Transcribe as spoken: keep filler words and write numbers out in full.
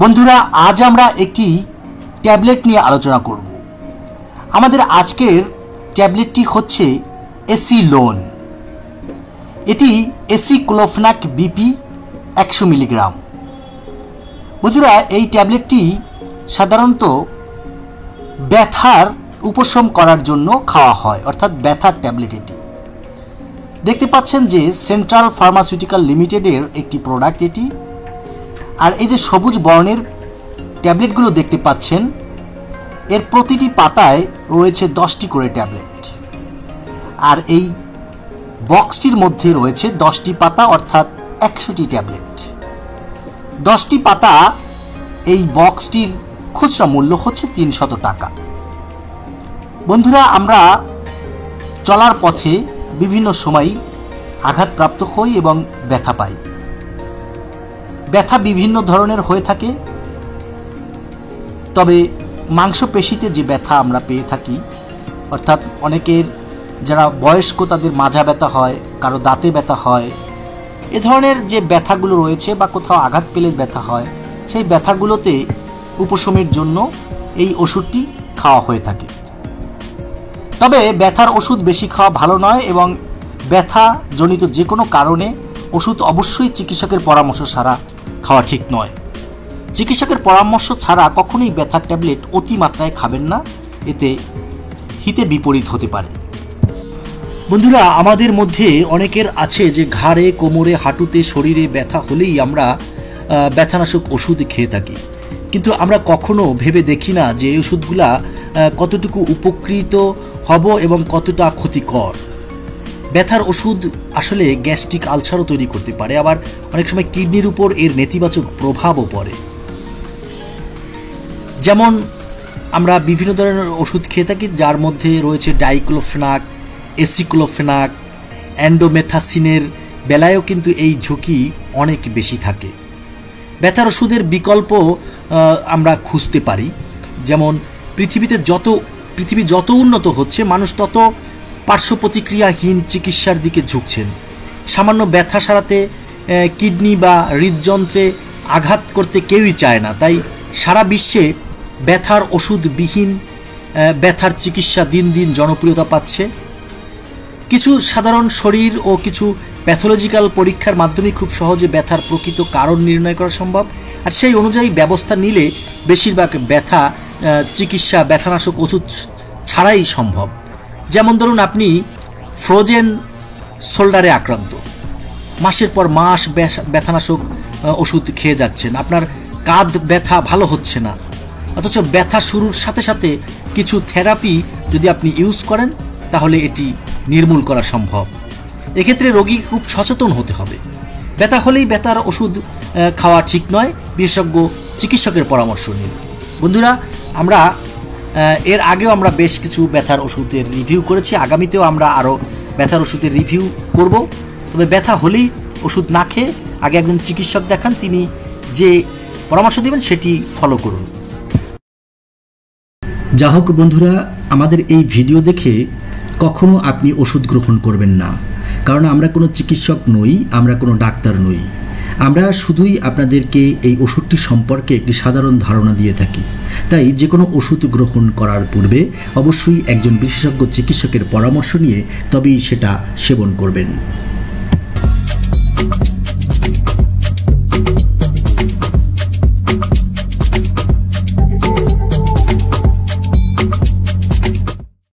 बंधुरा आज आमरा एक टैबलेट निये आलोचना करब। आमादेर आजकेर टैबलेटटी होच्छे एसिलोन। एटी एसिक्लोफेनाक बीपी एकशो मिलीग्राम। बंधुरा एई टैबलेटटी साधारणतो ब्यथार उपशम करार जोन्नो खावा हय, अर्थात ब्यथार टैबलेट। एटी देखते पाच्छेन जे सेंट्रल फार्मासिउटिकल लिमिटेडेर एकटी प्रोडक्ट। एटी और ये सबुज बर्णेर टैबलेटगुलो देखते पाच्छेन, एर प्रतिटी पाताय रयेछे दस टी करे टैबलेट और ये बक्सटिर मध्य रयेछे दस टी पाता, अर्थात एकशोटी टैबलेट। दस टी पाता ये बक्सटिर खुचरा मूल्य होच्छे तीन शत टाका। बंधुरा आमरा चलार पथे विभिन्न समय आघातप्राप्त हई एबं व्यथा पाई। ব্যথা বিভিন্ন ধরনের হয়ে থাকে, তবে মাংসপেশিতে যে ব্যথা আমরা পেয়ে থাকি, অর্থাৎ অনেকের যারা বয়স্ক তাদের মাজা ব্যথা হয়, কারো দাঁতে ব্যথা হয়, এই ধরনের যে ব্যথাগুলো রয়েছে বা কোথাও আঘাত পেলে ব্যথা হয়, সেই ব্যথাগুলোতে উপশমের জন্য এই ওষুধটি খাওয়া হয়ে থাকে। তবে ব্যথার ওষুধ বেশি খাওয়া ভালো নয় এবং ব্যথা জনিত যে কোনো কারণে ওষুধ অবশ্যই চিকিৎসকের পরামর্শ ছাড়া খাওয়া ঠিক নয়। চিকিৎসকের পরামর্শ ছাড়া কখনোই ব্যথার ট্যাবলেট অতিমাত্রায় খাবেন না, এতে হিতে বিপরীত হতে পারে। বন্ধুরা আমাদের মধ্যে অনেকের আছে যে ঘাড়ে, কোমরে, হাঁটুতে, শরীরে ব্যথা হলেই আমরা ব্যথানাশক ওষুধ খেয়ে থাকি, কিন্তু আমরা কখনো ভেবে দেখি না যে এই ওষুধগুলা কতটুকু উপকৃত হব এবং কতটা ক্ষতিকর। ব্যথার ওষুধ আসলে গ্যাস্ট্রিক আলসারও তৈরি করতে পারে, আবার অনেক সময় কিডনির উপর এর নেতিবাচক প্রভাবও পড়ে। যেমন আমরা বিভিন্ন ধরনের ওষুধ খেয়ে থাকি যার মধ্যে রয়েছে ডাইক্লোফেনাক, এসিক্লোফেনাক, অ্যান্ডোমেথাসিনের বেলায়ও কিন্তু এই ঝুঁকি অনেক বেশি থাকে। ব্যথার ওষুধের বিকল্প আমরা খুঁজতে পারি। যেমন পৃথিবীতে যত পৃথিবী যত উন্নত হচ্ছে, মানুষ তত পার্শ্ব প্রতিক্রিয়াহীন চিকিৎসার দিকে ঝুঁকছেন। সামান্য ব্যথা সারাতে কিডনি বা হৃদযন্ত্রে আঘাত করতে কেউই চায় না। তাই সারা বিশ্বে ব্যথার ওষুধবিহীন ব্যথার চিকিৎসা দিন দিন জনপ্রিয়তা পাচ্ছে। কিছু সাধারণ শরীর ও কিছু প্যাথোলজিক্যাল পরীক্ষার মাধ্যমে খুব সহজে ব্যথার প্রকৃত কারণ নির্ণয় করা সম্ভব, আর সেই অনুযায়ী ব্যবস্থা নিলে বেশিরভাগ ব্যথা চিকিৎসা ব্যথানাশক ওষুধ ছাড়াই সম্ভব। যেমন ধরুন আপনি ফ্রোজেন শোল্ডারে আক্রান্ত, মাসের পর মাস ব্যথানাশক ওষুধ খেয়ে যাচ্ছেন, আপনার কাঁধ ব্যথা ভালো হচ্ছে না, অথচ ব্যথা শুরুর সাথে সাথে কিছু থেরাপি যদি আপনি ইউজ করেন তাহলে এটি নির্মূল করা সম্ভব। এক্ষেত্রে রোগী খুব সচেতন হতে হবে। ব্যথা হলেই ব্যথার ওষুধ খাওয়া ঠিক নয়, বিশেষজ্ঞ চিকিৎসকের পরামর্শ নিন। বন্ধুরা আমরা এর আগেও আমরা বেশ কিছু ব্যথার ওষুধের রিভিউ করেছি, আগামীতেও আমরা আরও ব্যথার ওষুধের রিভিউ করব। তবে ব্যথা হলেই ওষুধ না খেয়ে আগে একজন চিকিৎসক দেখান, তিনি যে পরামর্শ দেবেন সেটি ফলো করুন। যা হোক বন্ধুরা, আমাদের এই ভিডিও দেখে কখনো আপনি ওষুধ গ্রহণ করবেন না, কারণ আমরা কোনো চিকিৎসক নই, আমরা কোনো ডাক্তার নই। আমরা শুধুই আপনাদেরকে এই ওষুধটি সম্পর্কে একটি সাধারণ ধারণা দিয়ে থাকি। তাই যে কোনো ওষুধ গ্রহণ করার পূর্বে অবশ্যই একজন বিশেষজ্ঞ চিকিৎসকের পরামর্শ নিয়ে তবেই সেটা সেবন করবেন।